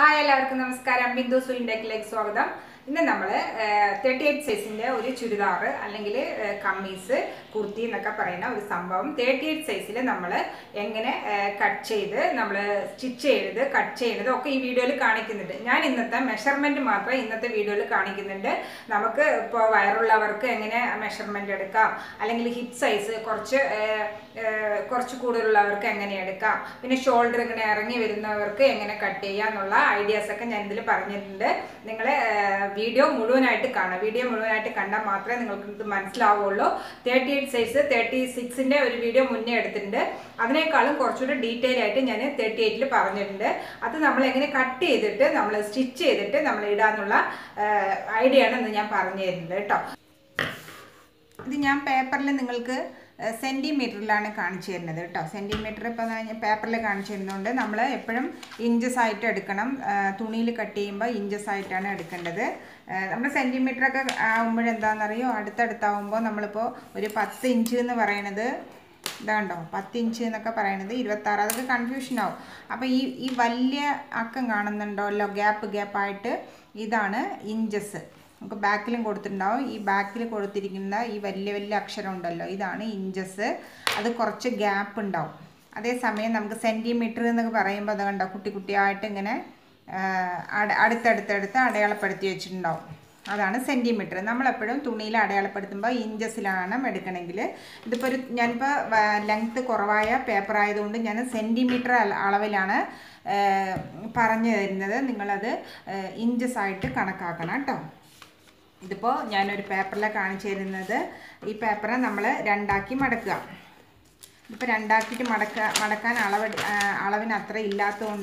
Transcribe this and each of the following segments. Hi, everyone. Namaskaram. Bindu Swing Deck Swagadam. In the number 38 says in there, Uri Chudar, Alangile, Kamis, Kurti, Nakaparana, with Sambam, 38 says in the number, Engene, cut chade, number chichade, the cut chade, the okay video carnic in the day. Nan in the measurement marker in the video carnic in the day, Namaka, viral lavarka, Engene, measurement at a car, Alangle hip size, Korchukudur lavarka, Engene at a car, in a shoulder and arrange within the work, Engene Katea, Nola, idea second and the Parnade, Ningle. Video Mulunaita Kana, video Mulunaita Kanda Matra, and the Manslavo, 38 size, 36 in every video Munna Tinder, Athena column corchuda detail at an 38 parnetinder, Athanamaka cut tea the ten, Namla stitch the ten, Namla idea and the Yam Parnet letter. The Yam paper Lingle. Centimeter लाने कांचे another टा centimeter पता paper ले कांचे नंदर नमला एप्परम inches height अड़कनम तुनी ले कट्टे इंबा inches height आने अड़कन्दे अमला centimeter का उम्र इंदान नरियो आड़ता आड़ता उम्बो नमला पो उरे 10 inch ने वराई नंदे Dando, Patinche, the Caparana, the Ivatara, the confusion now. Apa E. Valia Akangan and Dollar Gap Iter, Idana, inches. Backling Gortunda, E. Backling Gortirigina, E. Valia Aksharon Dollar, Idana, inches, other corche gap and down. Are they some centimeter in the Paramba than Dakuti Itangana? Add third That's centimeter. We have to use inches. We have length of paper. Centimeter. Inches. Paper. If you have a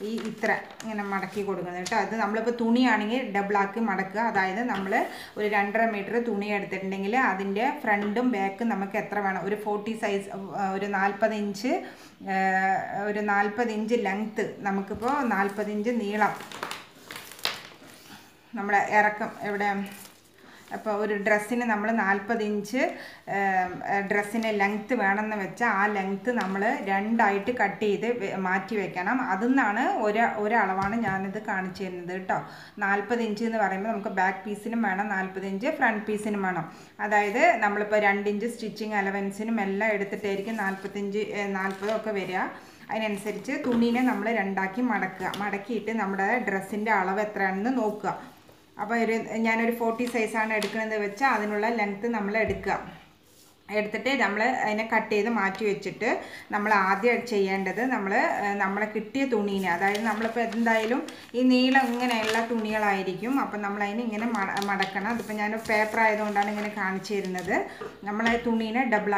ഈ ഇത്ര ഇങ്ങനെ മടക്കി കൊടുക്കുന്നിട്ട് അത് നമ്മൾ ഇപ്പോ തുണിയാണെങ്കിൽ double ആക്കി മടക്കുക അതായത് നമ്മൾ ഒരു 2.5 മീറ്റർ തുണി എടുത്തിട്ടുണ്ടെങ്കിൽ അതിന്റെ ഫ്രണ്ടും ബാക്കും നമുക്ക് എത്ര വേണം ഒരു 40 സൈസ് ഒരു 40 ഇഞ്ച് ലെങ്ത് നമുക്ക് ഇപ്പോ 40 ഇഞ്ച് നീളം നമ്മുടെ ഇറക്കം ഇവിടെ അപ്പോൾ ഒരു ഡ്രസ്സിനെ നമ്മൾ 40 ഇഞ്ച് ഡ്രസ്സിനെ ലെങ്ത് വേണമെന്ന് വെച്ചാൽ ആ ലെങ്ത് നമ്മൾ രണ്ടായിട്ട് കട്ട് ചെയ്ത് മാറ്റി വെക്കണം അതാണ് ഒരു അളവാണ് ഞാൻ ഇത് കാണിച്ചു തന്നത് ട്ടോ 40 ഇഞ്ച് എന്ന് പറയുമ്പോൾ നമുക്ക് ബാക്ക് പീസിനും വേണം 40 ഇഞ്ച് ഫ്രണ്ട് പീസിനും വേണം അതായത് നമ്മൾ ഇപ്പോൾ 2 ഇഞ്ച് സ്റ്റിച്ചിങ് അലവൻസിനും എല്ലാം എടുത്തിട്ടായിരിക്കും 45 40 ഒക്കെ വരിക അതിനനുസരിച്ച് തുണിനെ നമ്മൾ രണ്ടാക്കി മടക്കുക മടക്കിയിട്ട് നമ്മുടെ ഡ്രസ്സിന്റെ അളവ് എത്രയാണെന്ന് നോക്കുക Now, we have 40 size and length. എടുത്തിട്ട് നമ്മൾ അതിനെ കട്ട് ചെയ്ത് മാറ്റി വെച്ചിട്ട് നമ്മൾ ആദ്യം ചെയ്യേണ്ടത് നമ്മളെ കിട്ടിയ തുണിനെ അതായത് നമ്മൾ ഇപ്പോ എന്തായാലും ഈ നീളം ഇങ്ങനെയുള്ള തുണികളായിരിക്കും അപ്പോൾ നമ്മൾ അതിനെ ഇങ്ങനെ മടക്കണം അതിപ്പോ ഞാൻ പേപ്പർ ആയതുകൊണ്ടാണ് ഇങ്ങനെ കാണിച്ചു തരുന്നത് നമ്മൾ ഈ തുണിനെ ഡബിൾ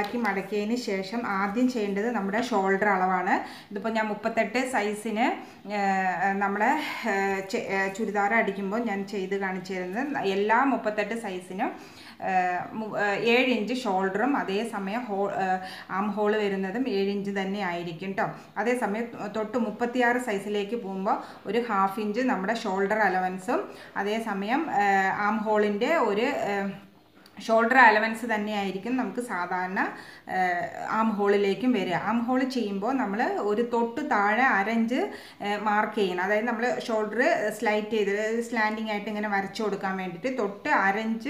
ആക്കി മടക്കിയതിന് ശേഷം ആദ്യം ചെയ്യേണ്ടത് നമ്മുടെ ഷോൾഡർ അളവാണ് ഇതിപ്പോ ഞാൻ 38 സൈസിനെ നമ്മൾ ചുരിദാർ അടിക്കുമ്പോൾ ഞാൻ ചെയ്തു കാണിച്ചു തരുന്നത് എല്ലാ 38 സൈസിനും 7 inch shoulder, that's the armhole, 7 inch. That's the size of half inch shoulder allowance. That's the armhole in the shoulder allowance. Armhole लेकिन वेरे armhole चीम्बो नमले उरी तोट्टू तारे आरेंज मार्क है ना दायी नमले shoulder slide इधर slanting ऐटे गने वारे चोड़ कामेंट इटे तोट्टे आरेंज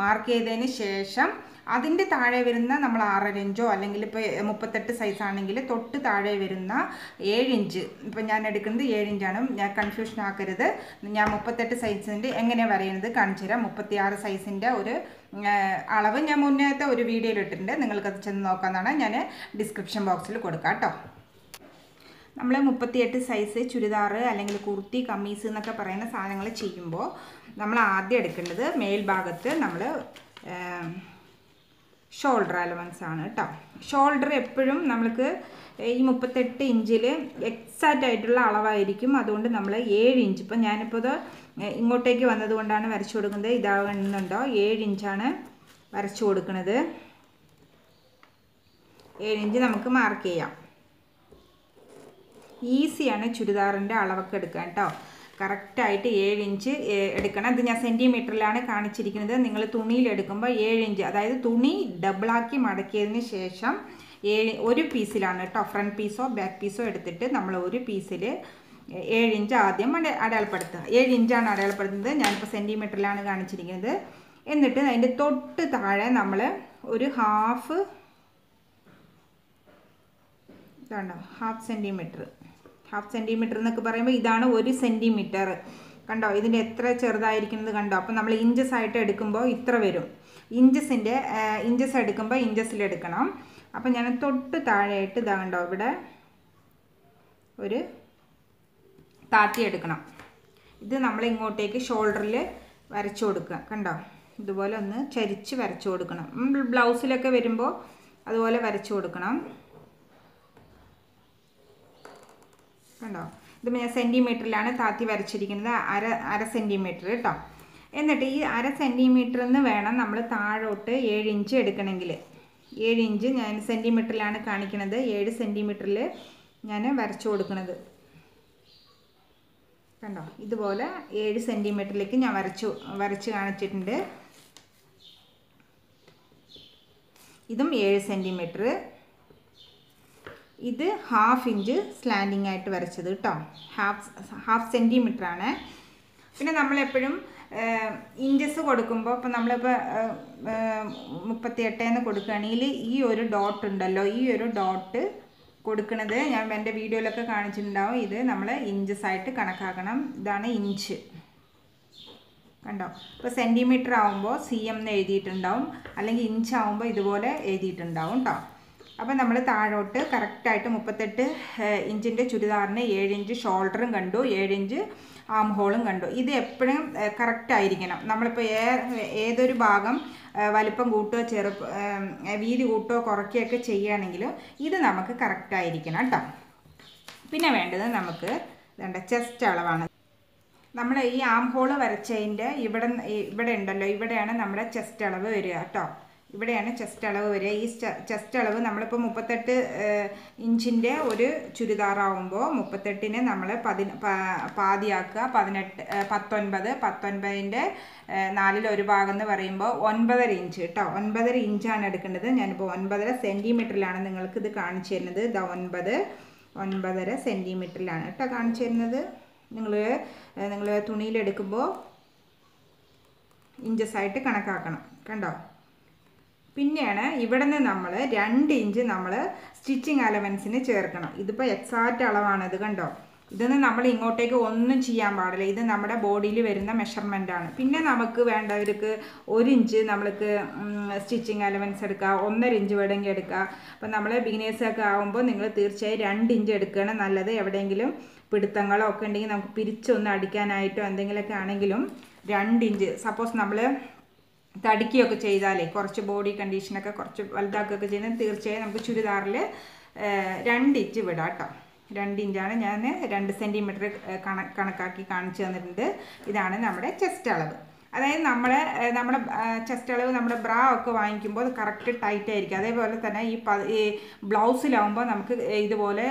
मार्क है देने शेषम आदिन्दे तारे वेरन्ना नमला आरेंज जो अलंगले पे 38 size आनेगले तोट्टे तारे वेरन्ना 7 inch पंजाने डिकन्दे 7 inch आनम या confusion आ करे दे या 38 size इंडे एंगने वारे इंडे कांचेरा 36 size इंडे उरे आलावा या मुन्ने तो उरे video लेटेंडे नंगल कथचन I will description box. We have 38 size chudidar, kurti, kameez, and chimbo. We have male bagate, shoulder elements. Shoulder epidum, Namaka, 38 inch, exact alavairicum, Adunda Namla, 8 inch, Pananapoda, Ingoteki, another one dana, Varchodunda, Davanda, 8 inchana, Varchodukana. 7 inch നമുക്ക് mark ചെയ്യാം ഈസിയാണ് ചുരിദാറിന്റെ അളവൊക്കെ എടുക്കാൻ ട്ടോ correct ആയിട്ട് 7 inch എടുക്കണം ഇത് ഞാൻ സെന്റിമീറ്ററിലാണ് കാണിച്ചിരിക്കുന്നത് നിങ്ങൾ തുണിയിൽ എടുക്കുമ്പോൾ 7 ഇഞ്ച് അതായത് തുണി ഡബിൾ ആക്കി മടക്കിയതിന് ശേഷം ഒരു പീസിലാണ് ട്ടോ ഫ്രണ്ട് പീസോ ബാക്ക് പീസോ എടുത്തിട്ട് നമ്മൾ ഒരു പീസിൽ 7 inch ആദ്യം അടയാളപ്പെടുത്തുക 7 inch ആണ് അടയാളപ്പെടുത്തുന്നത് ഞാനിപ്പോൾ സെന്റിമീറ്ററിലാണ് കാണിച്ചിരിക്കുന്നത് എന്നിട്ട് അതിന്റെ തൊട്ട് താഴെ നമ്മൾ ഒരു ഹാഫ് കണ്ടോ ഹാഫ് സെന്റിമീറ്റർ എന്നൊക്കെ പറയുമ്പോൾ ഇതാണ് 1 സെന്റിമീറ്റർ കണ്ടോ ഇതിന്റെ എത്ര ചെറുതായിരിക്കുന്നത് കണ്ടോ അപ്പോൾ നമ്മൾ ഇഞ്ചസ് ആയിട്ട് എടുക്കുമ്പോൾ ഇത്ര വരും ഇഞ്ചസിന്റെ ഇഞ്ചസ് എടുക്കുമ്പോൾ ഇഞ്ചസിൽ എടുക്കണം അപ്പോൾ ഞാൻ തൊട്ട് താഴെയിട്ട് ദാ കണ്ടോ ഇവിടെ ഒരു താത്തി എടുക്കണം ഇത് നമ്മൾ ഇങ്ങോട്ടേക്ക് ഷോൾഡറിൽ വരച്ചു കൊടുക്കുക കണ്ടോ ഇതുപോലെ ഒന്ന് ചരിച്ച് വരച്ചു കൊടുക്കണം ബ്ലൗസിലൊക്കെ വരുമ്പോൾ അതുപോലെ വരച്ചു കൊടുക്കണം കണ്ടോ ഇത് ഞാൻ സെന്റിമീറ്ററിലാണ് താത്തി വരച്ചിരിക്കുന്നത് അര സെന്റിമീറ്റർ കേട്ടോ എന്നിട്ട് ഈ അര സെന്റിമീറ്ററിന്ന് വേണം നമ്മൾ താഴോട്ട് 7 inch എടുക്കണമെങ്കിൽ 7 inch ഞാൻ സെന്റിമീറ്ററിലാണ് കാണിക്കുന്നത് 7 സെന്റിമീറ്ററിൽ ഞാൻ വരച്ചു കൊടുക്കുന്നത് കണ്ടോ ഇതുപോലെ 7 സെന്റിമീറ്ററിലേക്ക് ഞാൻ വരച്ച് കാണിച്ചിട്ടുണ്ട് ഇതും 7 സെന്റിമീറ്റർ ഇത് ഹാഫ് ഇഞ്ച് സ്ലാൻഡിങ് ആയിട്ട് വരച്ചത് കേട്ടോ ഹാഫ് സെന്റിമീറ്റർ ആണ് പിന്നെ നമ്മൾ എപ്പോഴും ഇഞ്ചസ് കൊടുക്കുമ്പോൾ അപ്പോൾ നമ്മളിപ്പോൾ 38 എന്ന് കൊടുക്കുകയാണെങ്കിൽ ഈ ഒരു ഡോട്ട് ഉണ്ടല്ലോ ഈ ഒരു ഡോട്ട് കൊടുക്കുന്നത് ഞാൻ എൻ്റെ വീഡിയോയിലൊക്കെ കാണിച്ചിട്ടുണ്ടാവും ഇത് നമ്മൾ ഇഞ്ചസ് ആയിട്ട് കണക്കാക്കണം ഇതാണ് ഇഞ്ച് കണ്ടോ ഇപ്പോൾ സെന്റിമീറ്റർ ആവുമ്പോൾ cm എന്ന് എഴുതിയിട്ടുണ്ടാവും അല്ലെങ്കിൽ ഇഞ്ച് ആവുമ്പോൾ ഇതുപോലെ എഴുതിയിട്ടുണ്ടാവും കേട്ടോ അപ്പോൾ നമ്മൾ താഴോട്ട് കറക്റ്റായിട്ട് 38 ഇഞ്ചിൻ്റെ ചുരിദാറിന് 7 inch ഷോൾഡറും കണ്ടു 7 inch ആം ഹോളും കണ്ടു ഇത് എപ്പോഴും കറക്റ്റായിരിക്കണം നമ്മളിപ്പോൾ ഏതൊരു ഭാഗം വലിപ്പം കൂട്ടുകയോ വീതി കൂട്ടുകയോ കുറയ്ക്കുകയൊക്കെ ചെയ്യുകയാണെങ്കിലും ഇത് നമുക്ക് കറക്റ്റായിരിക്കണം കേട്ടോ പിന്നെ വേണ്ടത് നമുക്ക് വേണ്ട ചെസ്റ്റ് അളവാണ് നമ്മൾ ഈ ആം ഹോള് വരച്ചതിൻ്റെ ഇവിടെ ഉണ്ടല്ലോ ഇവിടെയാണ് നമ്മുടെ ചെസ്റ്റ് അളവ് വരിക കേട്ടോ ഇവിടെയാണ് ചെസ്റ്റ് അളവ് വരിക ഈ ചെസ്റ്റ് അളവ് നമ്മളിപ്പോൾ 38 ഇഞ്ചിൻ്റെ ഒരു ചുരിദാറാവുമ്പോൾ 38-നെ നമ്മൾ പാതിയാക്കുക 19 19-ൻ്റെ 4-ൽ 1 ഭാഗം എന്ന് പറയുമ്പോൾ 9.5 ഇഞ്ച് കേട്ടോ 9.5 ഇഞ്ചാണ് എടുക്കേണ്ടത് ഞാനിപ്പോൾ 9.5 സെന്റിമീറ്ററിലാണ് നിങ്ങൾക്ക് ഇത് കാണിച്ചു തരുന്നത് ഇത് 9.5 സെന്റിമീറ്ററിലാണ് കേട്ടോ കാണിച്ചു തരുന്നത് നിങ്ങൾ തുണിയിലെടുക്കുമ്പോൾ ഇഞ്ചസായിട്ട് കണക്കാക്കണം കണ്ടോ പിന്നെയാണ് ഇവിടെ നിന്ന് നമ്മൾ 2 ഇഞ്ച് നമ്മൾ സ്റ്റിച്ചിങ് അലവൻസിന് ചേർക്കണം ഇതിപ്പോൾ എക്സാക്റ്റ് അളവാണിത് കണ്ടോ ഇതൊന്നും നമ്മൾ ഇങ്ങോട്ടേക്ക് ഒന്നും ചെയ്യാൻ പാടില്ല ഇത് നമ്മുടെ ബോഡിയിൽ വരുന്ന മെഷർമെൻ്റാണ് പിന്നെ നമുക്ക് വേണ്ടവർക്ക് 1 ഇഞ്ച് നമ്മൾക്ക് സ്റ്റിച്ചിങ് അലവൻസ് എടുക്കുക 1.5 ഇഞ്ച് വേണമെങ്കിൽ എടുക്കുക അപ്പം നമ്മൾ ബിഗിനേഴ്സൊക്കെ ആകുമ്പോൾ നിങ്ങൾ തീർച്ചയായും 2 ഇഞ്ച് എടുക്കുകയാണ് നല്ലത് എവിടെയെങ്കിലും പിടുത്തങ്ങളോ ഒക്കെ ഉണ്ടെങ്കിൽ നമുക്ക് പിരിച്ചൊന്ന് അടിക്കാനായിട്ടോ എന്തെങ്കിലുമൊക്കെ ആണെങ്കിലും 2 ഇഞ്ച് സപ്പോസ് നമ്മൾ തടിക്കുകയൊക്കെ ചെയ്താലേ കുറച്ച് ബോഡി കണ്ടീഷനൊക്കെ കുറച്ച് വലുതാക്കുകയൊക്കെ ചെയ്താൽ തീർച്ചയായും നമുക്ക് ചുരിദാറിൽ 2 ഇഞ്ച് വിടാം കേട്ടോ 2 ഇഞ്ചാണ് ഞാൻ 2 സെന്റിമീറ്റർ കണക്കാക്കി കാണിച്ചു തന്നിട്ടുണ്ട് ഇതാണ് നമ്മുടെ ചെസ്റ്റ് അളവ് അതായത് നമ്മുടെ ചെസ്റ്റ് അളവ് നമ്മുടെ ബ്രാ ഒക്കെ വാങ്ങിക്കുമ്പോൾ കറക്റ്റ് ടൈറ്റ് ആയിരിക്കും അതേപോലെ തന്നെ ഈ ബ്ലൗസിലാവുമ്പോൾ നമുക്ക് ഇതുപോലെ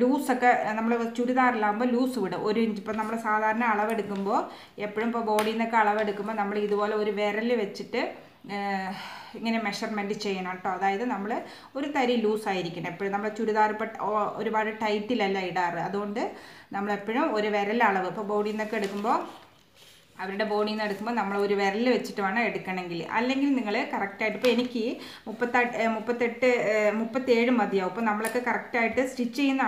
ലൂസൊക്കെ നമ്മൾ ചുരിദാറിലാകുമ്പോൾ ലൂസ് വിടും 1 ഇഞ്ച് ഇപ്പം നമ്മൾ സാധാരണ അളവെടുക്കുമ്പോൾ എപ്പോഴും ഇപ്പോൾ ബോഡിയിൽ നിന്നൊക്കെ അളവെടുക്കുമ്പോൾ നമ്മൾ ഇതുപോലെ ഒരു വിരൽ വെച്ചിട്ട് ഇങ്ങനെ മെഷർമെൻറ്റ് ചെയ്യണം കേട്ടോ അതായത് നമ്മൾ ഒരു തരി ലൂസായിരിക്കണം എപ്പോഴും നമ്മൾ ചുരിദാർ ഇപ്പം ഒരുപാട് ടൈറ്റിലല്ല ഇടാറ് അതുകൊണ്ട് നമ്മളെപ്പോഴും ഒരു വിരൽ അളവ് ഇപ്പോൾ ബോഡിയിൽ നിന്നൊക്കെ എടുക്കുമ്പോൾ അവരുടെ ബോഡിയിൽ നിന്ന് എടുക്കുമ്പോൾ നമ്മൾ ഒരു വിരൽ വെച്ചിട്ട് വേണം എടുക്കണമെങ്കിൽ അല്ലെങ്കിൽ നിങ്ങൾ കറക്റ്റായിട്ട് ഇപ്പോൾ എനിക്ക് 37 മതിയാവും അപ്പോൾ നമ്മളൊക്കെ കറക്റ്റായിട്ട് സ്റ്റിച്ച് ചെയ്യുന്ന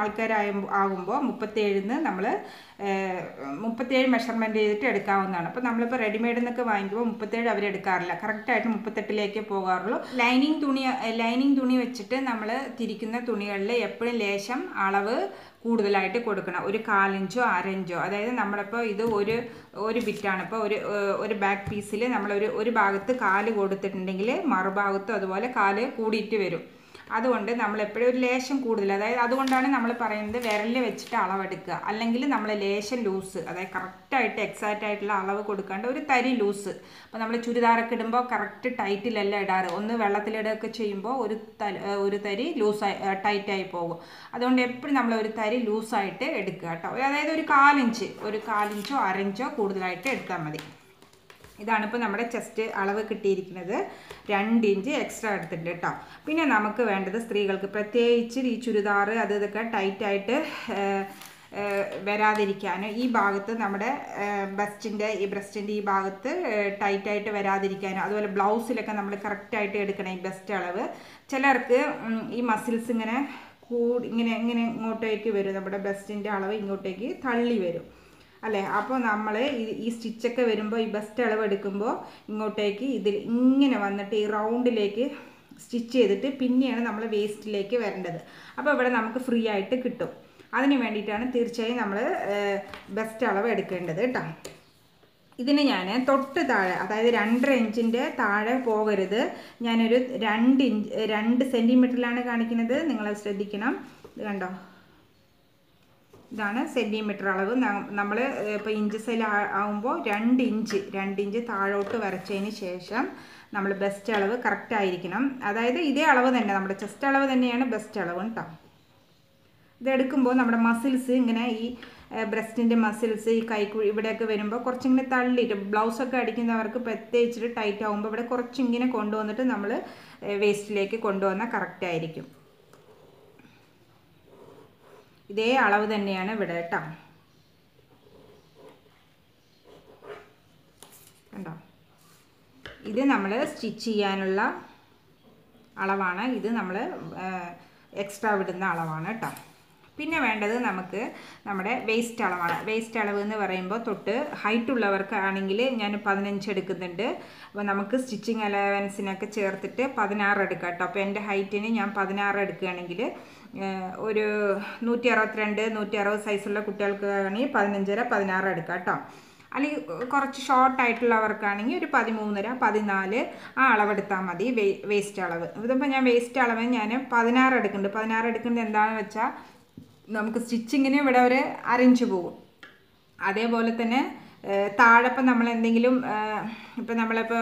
ആകുമ്പോൾ 37-ന്ന് നമ്മൾ 37 മെഷർമെൻറ്റ് ചെയ്തിട്ട് എടുക്കാവുന്നതാണ് അപ്പോൾ നമ്മളിപ്പോൾ റെഡിമെയ്ഡ് എന്നൊക്കെ വാങ്ങിക്കുമ്പോൾ 37 അവരെടുക്കാറില്ല കറക്റ്റായിട്ട് 38-ലേക്കേ പോകാറുള്ളൂ ലൈനിങ് തുണി വെച്ചിട്ട് നമ്മൾ തിരിക്കുന്ന തുണികളിൽ എപ്പോഴും ലേശം അളവ് കൂടുതലായിട്ട് കൊടുക്കണം ഒരു 1/4 ഇഞ്ചോ 1/2 ഇഞ്ചോ അതായത് നമ്മളിപ്പോൾ ഇത് ഒരു ബിറ്റാണ് ഇപ്പോൾ ഒരു ബാക്ക് പീസിൽ നമ്മളൊരു ഒരു ഭാഗത്ത് 1/4 കൊടുത്തിട്ടുണ്ടെങ്കിൽ മറുഭാഗത്തും അതുപോലെ 1/4 കൂടിയിട്ട് വരും അതുകൊണ്ട് നമ്മളെപ്പോഴും ഒരു ലേശം കൂടുതൽ അതായത് അതുകൊണ്ടാണ് നമ്മൾ പറയുന്നത് വിരലിൽ വെച്ചിട്ട് അളവെടുക്കുക അല്ലെങ്കിൽ നമ്മൾ ലേശം ലൂസ് അതായത് കറക്റ്റായിട്ട് എക്സാക്റ്റ് ആയിട്ടുള്ള അളവ് കൊടുക്കാണ്ട് ഒരു തരി ലൂസ് അപ്പോൾ നമ്മൾ ചുരിദാറൊക്കെ ഇടുമ്പോൾ കറക്റ്റ് ടൈറ്റിലല്ല ഇടാറ് ഒന്ന് വെള്ളത്തിലിടുകയൊക്കെ ചെയ്യുമ്പോൾ ഒരു തരി ലൂസായി ടൈറ്റായി പോകും അതുകൊണ്ട് എപ്പോഴും നമ്മൾ ഒരു തരി ലൂസായിട്ട് എടുക്കുക കേട്ടോ അതായത് ഒരു 1/4 ഇഞ്ചോ 1/2 ഇഞ്ചോ കൂടുതലായിട്ട് എടുത്താൽ മതി ഇതാണ് ഇപ്പോൾ നമ്മുടെ ചെസ്റ്റ് അളവ് കിട്ടിയിരിക്കുന്നത് 2 ഇഞ്ച് എക്സ്ട്രാ എടുത്തിട്ടുണ്ട് കേട്ടോ. പിന്നെ നമുക്ക് വേണ്ടത് സ്ത്രീകൾക്ക് പ്രത്യേകിച്ച് ഈ ചുരിദാർ അത് ഇതൊക്കെ ടൈറ്റായിട്ട് വരാതിരിക്കാൻ ഈ ഭാഗത്ത് നമ്മുടെ ബ്രസ്റ്റിൻ്റെ ഈ ഭാഗത്ത് ടൈറ്റായിട്ട് വരാതിരിക്കാനും അതുപോലെ ബ്ലൗസിലൊക്കെ നമ്മൾ കറക്റ്റായിട്ട് എടുക്കണം ഈ ബെസ്റ്റ് അളവ്. ചിലർക്ക് ഈ മസിൽസ് ഇങ്ങനെ ഇങ്ങനെ ഇങ്ങോട്ടേക്ക് വരും, നമ്മുടെ ബെസ്റ്റിൻ്റെ അളവ് ഇങ്ങോട്ടേക്ക് തള്ളി വരും അല്ലേ. അപ്പോൾ നമ്മൾ ഈ സ്റ്റിച്ചൊക്കെ വരുമ്പോൾ ഈ ബെസ്റ്റ് അളവ് എടുക്കുമ്പോൾ ഇങ്ങോട്ടേക്ക് ഇതിൽ ഇങ്ങനെ വന്നിട്ട് ഈ റൗണ്ടിലേക്ക് സ്റ്റിച്ച് ചെയ്തിട്ട് പിന്നെയാണ് നമ്മൾ വേസ്റ്റിലേക്ക് വരേണ്ടത്. അപ്പോൾ ഇവിടെ നമുക്ക് ഫ്രീ ആയിട്ട് കിട്ടും. അതിന് വേണ്ടിയിട്ടാണ് തീർച്ചയായും നമ്മൾ ബെസ്റ്റ് അളവ് എടുക്കേണ്ടത് കേട്ടോ. ഇതിന് ഞാൻ തൊട്ട് താഴെ, അതായത് 2.5 ഇഞ്ചിൻ്റെ താഴെ പോകരുത്. ഞാനൊരു 2 സെൻറ്റിമീറ്ററിലാണ് കാണിക്കുന്നത്, നിങ്ങൾ ശ്രദ്ധിക്കണം. ഇത് കണ്ടോ, ഇതാണ് സെൻറ്റിമീറ്റർ അളവ്. നമ്മൾ ഇപ്പോൾ ഇഞ്ചസിൽ ആകുമ്പോൾ 2 ഇഞ്ച് താഴോട്ട് വരച്ചതിന് ശേഷം നമ്മൾ ബെസ്റ്റ് അളവ് കറക്റ്റ് ആയിരിക്കണം. അതായത് ഇതേ അളവ് തന്നെ, നമ്മുടെ ചെസ്റ്റ് അളവ് തന്നെയാണ് ബെസ്റ്റ് അളവ് കേട്ടോ. ഇതെടുക്കുമ്പോൾ നമ്മുടെ മസിൽസ് ഇങ്ങനെ ഈ ബ്രസ്റ്റിൻ്റെ മസിൽസ് ഈ കൈക്കുഴി ഇവിടെയൊക്കെ വരുമ്പോൾ കുറച്ചിങ്ങനെ തള്ളിയിട്ട് ബ്ലൗസൊക്കെ അടിക്കുന്നവർക്ക് പ്രത്യേകിച്ചിട്ട് ടൈറ്റ് ആകുമ്പോൾ ഇവിടെ കുറച്ചിങ്ങനെ കൊണ്ടുവന്നിട്ട് നമ്മൾ വേസ്റ്റിലേക്ക് കൊണ്ടുവന്നാൽ കറക്റ്റ് ആയിരിക്കും. ഇതേ അളവ് തന്നെയാണ് ഇവിടെ കേട്ടോ, കണ്ടോ. ഇത് നമ്മൾ സ്റ്റിച്ച് ചെയ്യാനുള്ള അളവാണ്, ഇത് നമ്മൾ എക്സ്ട്രാ വിടുന്ന അളവാണ് കേട്ടോ. പിന്നെ വേണ്ടത് നമുക്ക് നമ്മുടെ വേസ്റ്റ് അളവാണ്. വേസ്റ്റ് അളവ് എന്ന് പറയുമ്പോൾ തൊട്ട് ഹൈറ്റുള്ളവർക്ക് ആണെങ്കിൽ ഞാൻ 15 എടുക്കുന്നുണ്ട്. അപ്പോൾ നമുക്ക് സ്റ്റിച്ചിങ് അലവൻസിനൊക്കെ ചേർത്തിട്ട് 16 എടുക്കാം കേട്ടോ. അപ്പോൾ എൻ്റെ ഹൈറ്റിന് ഞാൻ 16 എടുക്കുകയാണെങ്കിൽ ഒരു 162, 160 സൈസുള്ള കുട്ടികൾക്കാണെങ്കിൽ 15.5, 16 എടുക്കാം കേട്ടോ. അല്ലെങ്കിൽ കുറച്ച് ഷോർട്ടായിട്ടുള്ളവർക്കാണെങ്കിൽ ഒരു 13.5, 14 ആ അളവെടുത്താൽ മതി വേസ്റ്റ് അളവ്. ഇതിപ്പോൾ ഞാൻ വേസ്റ്റ് അളവ് ഞാൻ 16 എടുക്കുന്നുണ്ട്. 16 എടുക്കുന്നത് എന്താണെന്ന് വെച്ചാൽ നമുക്ക് സ്റ്റിച്ചിങ്ങിന് ഇവിടെ ഒരു അരഞ്ച് പോകും. അതേപോലെ തന്നെ താഴെ ഇപ്പം നമ്മൾ എന്തെങ്കിലും ഇപ്പം നമ്മളിപ്പോൾ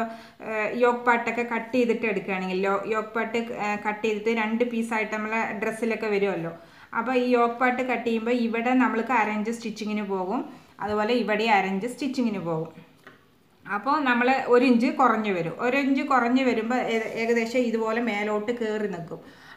യോക്ക് പാട്ടൊക്കെ കട്ട് ചെയ്തിട്ട് എടുക്കുകയാണെങ്കിൽ യോക്ക് പാട്ട് കട്ട് ചെയ്തിട്ട് 2 പീസായിട്ട് നമ്മളെ ഡ്രസ്സിലൊക്കെ വരുമല്ലോ. അപ്പോൾ ഈ യോക്ക് പാട്ട് കട്ട് ചെയ്യുമ്പോൾ ഇവിടെ നമ്മൾക്ക് 1/2 സ്റ്റിച്ചിങ്ങിന് പോകും, അതുപോലെ ഇവിടെ 1/2 സ്റ്റിച്ചിങ്ങിന് പോകും. അപ്പോൾ നമ്മൾ 1 ഇഞ്ച് കുറഞ്ഞു വരും. 1 ഇഞ്ച് കുറഞ്ഞു വരുമ്പോൾ ഏകദേശം ഇതുപോലെ മേലോട്ട് കയറി നിൽക്കും.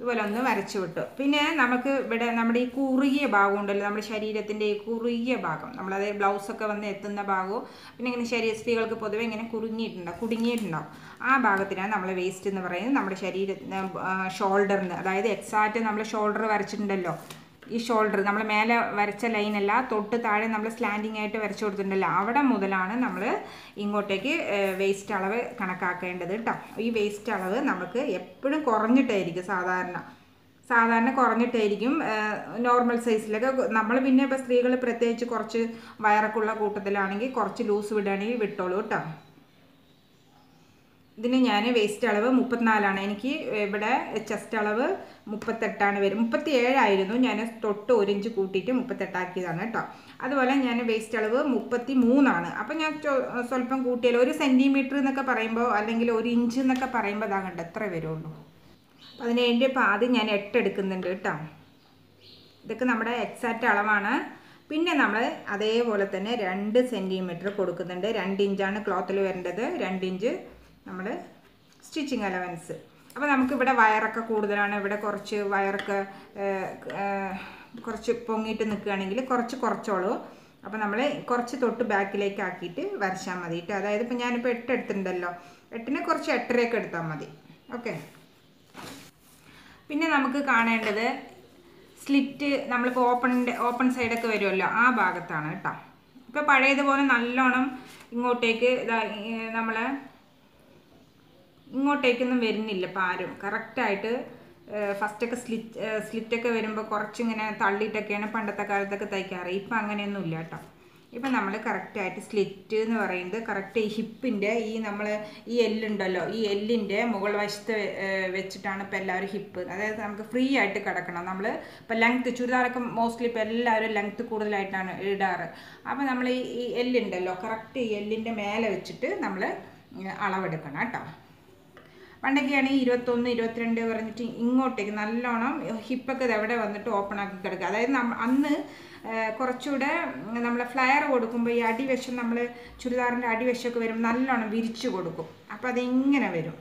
ഇതുപോലെ ഒന്ന് വരച്ചു വിട്ടു. പിന്നെ നമുക്ക് ഇവിടെ നമ്മുടെ ഈ കുറുകിയ ഭാഗം ഉണ്ടല്ലോ, നമ്മുടെ ശരീരത്തിൻ്റെ ഈ കുറുകിയ ഭാഗം, നമ്മളത് ബ്ലൗസൊക്കെ വന്ന് എത്തുന്ന ഭാഗവും പിന്നെ ഇങ്ങനെ സ്ത്രീകൾക്ക് പൊതുവെ ഇങ്ങനെ കുടുങ്ങിയിട്ടുണ്ടാവും. ആ ഭാഗത്തിനാണ് നമ്മൾ വേസ്റ്റ് എന്ന് പറയുന്നത്. നമ്മുടെ ശരീരത്തിന് ഷോൾഡറിന്, അതായത് എക്സാക്റ്റ് നമ്മൾ ഷോൾഡർ വരച്ചിട്ടുണ്ടല്ലോ, ഈ ഷോൾഡർ നമ്മൾ മേലെ വരച്ച ലൈനല്ല, തൊട്ട് താഴെ നമ്മൾ സ്ലാൻഡിങ് ആയിട്ട് വരച്ചു കൊടുത്തിട്ടുണ്ടല്ലോ, അവിടെ മുതലാണ് നമ്മൾ ഇങ്ങോട്ടേക്ക് വേസ്റ്റ് അളവ് കണക്കാക്കേണ്ടത് കേട്ടോ. ഈ വേസ്റ്റ് അളവ് നമുക്ക് എപ്പോഴും കുറഞ്ഞിട്ടായിരിക്കും, സാധാരണ കുറഞ്ഞിട്ടായിരിക്കും നോർമൽ സൈസിലൊക്കെ. നമ്മൾ പിന്നെ ഇപ്പോൾ സ്ത്രീകൾ പ്രത്യേകിച്ച് കുറച്ച് വയറൊക്കെ ഉള്ള കൂട്ടത്തിലാണെങ്കിൽ കുറച്ച് ലൂസ് വിടുകയാണെങ്കിൽ വിട്ടോളൂ കേട്ടോ. ഇതിന് ഞാൻ വേസ്റ്റ് അളവ് 34ആണ്. എനിക്ക് ഇവിടെ ചെസ്റ്റ് അളവ് 38 വരും. 37 ആയിരുന്നു, ഞാൻ തൊട്ട് 1 ഇഞ്ച് കൂട്ടിയിട്ട് 38 ആക്കിയതാണ് കേട്ടോ. അതുപോലെ ഞാൻ വേസ്റ്റ് അളവ് 33ആണ്. അപ്പം ഞാൻ സ്വല്പം കൂട്ടിയാൽ 1 സെൻറ്റിമീറ്റർ എന്നൊക്കെ പറയുമ്പോൾ അല്ലെങ്കിൽ 1 ഇഞ്ച് എന്നൊക്കെ പറയുമ്പോൾ അതാകണ്ട എത്ര വരുള്ളൂ. 17.5 ഞാൻ 8 എടുക്കുന്നുണ്ട് കേട്ടോ. ഇതൊക്കെ നമ്മുടെ എക്സാക്റ്റ് അളവാണ്. പിന്നെ നമ്മൾ അതേപോലെ തന്നെ 2 സെൻറ്റിമീറ്റർ കൊടുക്കുന്നുണ്ട്. 2 ഇഞ്ചാണ് ക്ലോത്തിൽ വരേണ്ടത്, 2 ഇഞ്ച് നമ്മൾ സ്റ്റിച്ചിങ് അലവൻസ്. അപ്പോൾ നമുക്കിവിടെ വയറൊക്കെ കൂടുതലാണ്, ഇവിടെ കുറച്ച് വയറൊക്കെ കുറച്ച് പൊങ്ങിയിട്ട് നിൽക്കുകയാണെങ്കിൽ കുറച്ചോളൂ. അപ്പോൾ നമ്മൾ കുറച്ച് തൊട്ട് ബാക്കിലേക്ക് ആക്കിയിട്ട് വരച്ചാൽ മതി കേട്ടോ. അതായത് ഇപ്പോൾ ഞാനിപ്പോൾ 8 എടുത്തിട്ടുണ്ടല്ലോ, 8ന് കുറച്ച് 8.5 എടുത്താൽ മതി. ഓക്കെ. പിന്നെ നമുക്ക് കാണേണ്ടത് സ്ലിറ്റ്, നമ്മളിപ്പോൾ ഓപ്പൺ സൈഡൊക്കെ വരുമല്ലോ, ആ ഭാഗത്താണ് കേട്ടോ. ഇപ്പോൾ പഴയതുപോലെ നല്ലോണം ഇങ്ങോട്ടേക്ക് ഇങ്ങോട്ടേക്കൊന്നും വരുന്നില്ല ഇപ്പം ആരും കറക്റ്റായിട്ട്. ഫസ്റ്റൊക്കെ സ്ലിറ്റൊക്കെ വരുമ്പോൾ കുറച്ചിങ്ങനെ തള്ളിയിട്ടൊക്കെയാണ് പണ്ടത്തെ കാലത്തൊക്കെ തയ്ക്കാറ്, ഇപ്പം അങ്ങനെയൊന്നും ഇല്ല കേട്ടോ. ഇപ്പോ നമ്മൾ കറക്റ്റ് ആയിട്ട് സ്ലിറ്റ് എന്ന് പറയുന്നത് കറക്റ്റ് ഹിപ്പിന്റെ ഈ നമ്മൾ ഈ എല്ല് ഉണ്ടല്ലോ ഈ എല്ലിന്റെ മുകൾ വശത്തെ വെച്ചിട്ടാണ് ഇപ്പോ എല്ലാവരും ഹിപ്പ് അതായത് നമുക്ക് ഫ്രീ ആയിട്ട് കിടക്കണം നമ്മൾ ഇപ്പോ ലെങ്ത് ചുരിദാറൊക്കെ മോസ്റ്റ്ലി ഇപ്പോ എല്ലാവരും ലെങ്ത് കൂടുതലായിട്ടാണ് ഇടാറ് അപ്പോൾ നമ്മൾ ഈ എല്ല് ഉണ്ടല്ലോ കറക്റ്റ് എല്ലിന്റെ മേലെ വെച്ചിട്ട് നമ്മൾ അളവെടുക്കണം ട്ടോ പണ്ടൊക്കെയാണ് 21, 22 പറഞ്ഞിട്ട് ഇങ്ങോട്ടേക്ക് നല്ലോണം ഹിപ്പൊക്കെ അവിടെ വന്നിട്ട് ഓപ്പൺ ആക്കി കിടക്കുക അതായത് അന്ന് കുറച്ചുകൂടെ നമ്മൾ ഫ്ലയർ കൊടുക്കുമ്പോൾ ഈ അടിവശം നമ്മൾ ചുരിദാറിൻ്റെ അടിവശമൊക്കെ വരും നല്ലോണം വിരിച്ചു കൊടുക്കും അപ്പോൾ അതിങ്ങനെ വരും